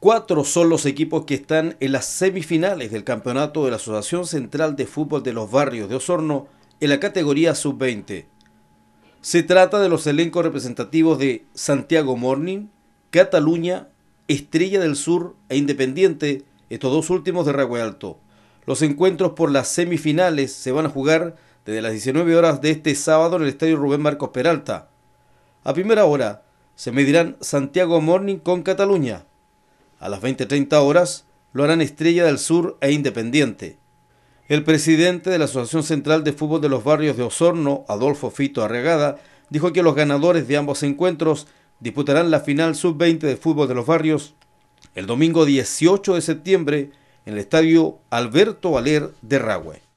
4 son los equipos que están en las semifinales del campeonato de la Asociación Central de Fútbol de los Barrios de Osorno en la categoría sub-20. Se trata de los elencos representativos de Santiago Morning, Cataluña, Estrella del Sur e Independiente, estos dos últimos de Ragüe Alto. Los encuentros por las semifinales se van a jugar desde las 19 horas de este sábado en el Estadio Rubén Marcos Peralta. A primera hora se medirán Santiago Morning con Cataluña. A las 20:30 horas lo harán Estrella del Sur e Independiente. El presidente de la Asociación Central de Fútbol de los Barrios de Osorno, Adolfo Fito Arregada, dijo que los ganadores de ambos encuentros disputarán la final sub-20 de Fútbol de los Barrios el domingo 18 de septiembre en el estadio Alberto Valer de Ragüe.